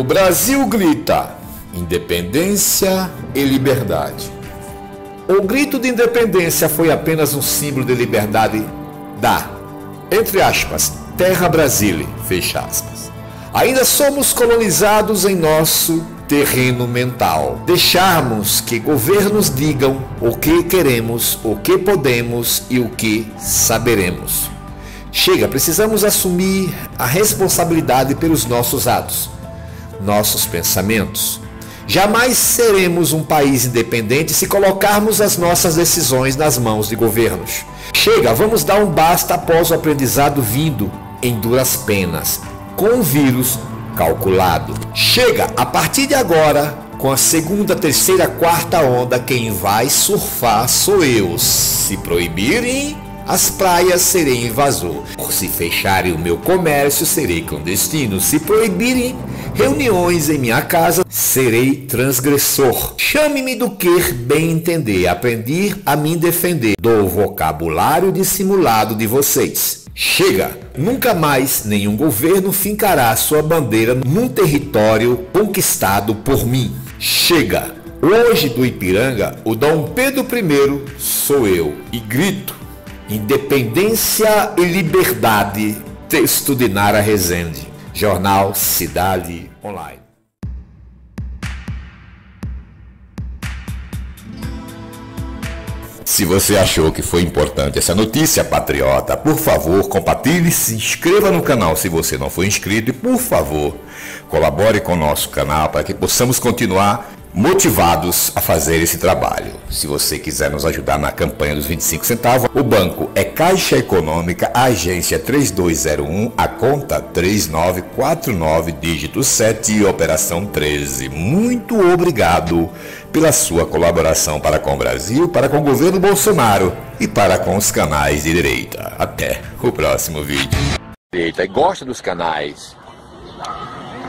O Brasil grita independência e liberdade. O grito de independência foi apenas um símbolo de liberdade da, entre aspas, terra Brasília, fecha aspas. Ainda somos colonizados em nosso terreno mental. Deixarmos que governos digam o que queremos, o que podemos e o que saberemos. Chega, precisamos assumir a responsabilidade pelos nossos atos, nossos pensamentos. Jamais seremos um país independente se colocarmos as nossas decisões nas mãos de governos. Chega, vamos dar um basta após o aprendizado vindo em duras penas, com um vírus calculado. Chega, a partir de agora, com a segunda, terceira, quarta onda, quem vai surfar sou eu. Se proibirem as praias, serei invasor. Se fecharem o meu comércio, serei clandestino. Se proibirem reuniões em minha casa, serei transgressor. Chame-me do que bem entender. Aprendi a me defender do vocabulário dissimulado de vocês. Chega! Nunca mais nenhum governo fincará sua bandeira num território conquistado por mim. Chega! Hoje do Ipiranga, o Dom Pedro I sou eu e grito: independência e liberdade. Texto de Nara Rezende. Jornal Cidade Online. Se você achou que foi importante essa notícia patriota, por favor, compartilhe, se inscreva no canal se você não for inscrito e, por favor, colabore com o nosso canal para que possamos continuar motivados a fazer esse trabalho. Se você quiser nos ajudar na campanha dos 25 centavos, o banco é Caixa Econômica, agência 3201, a conta 3949, dígito 7 e operação 13. Muito obrigado pela sua colaboração para com o Brasil, para com o governo Bolsonaro e para com os canais de direita. Até o próximo vídeo. Direita, e gosta dos canais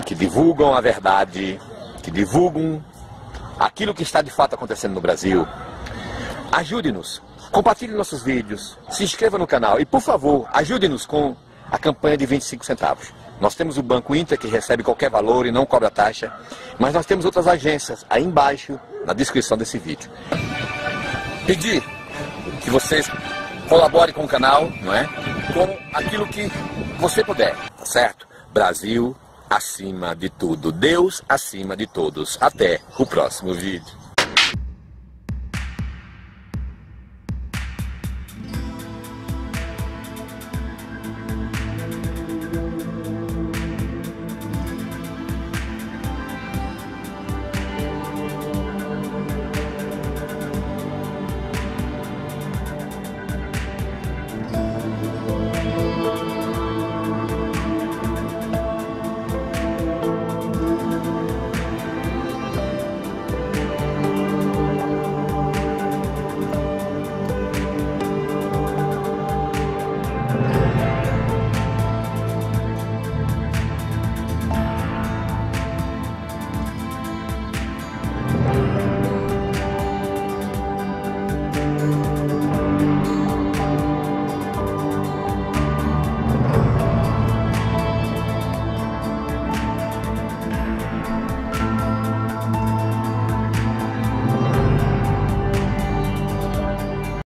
que divulgam a verdade, que divulgam aquilo que está de fato acontecendo no Brasil. Ajude-nos, compartilhe nossos vídeos, se inscreva no canal e, por favor, ajude-nos com a campanha de 25 centavos. Nós temos o Banco Inter, que recebe qualquer valor e não cobra taxa, mas nós temos outras agências aí embaixo, na descrição desse vídeo. Pedir que vocês colaborem com o canal, não é? Com aquilo que você puder, tá certo? Brasil acima de tudo, Deus acima de todos. Até o próximo vídeo.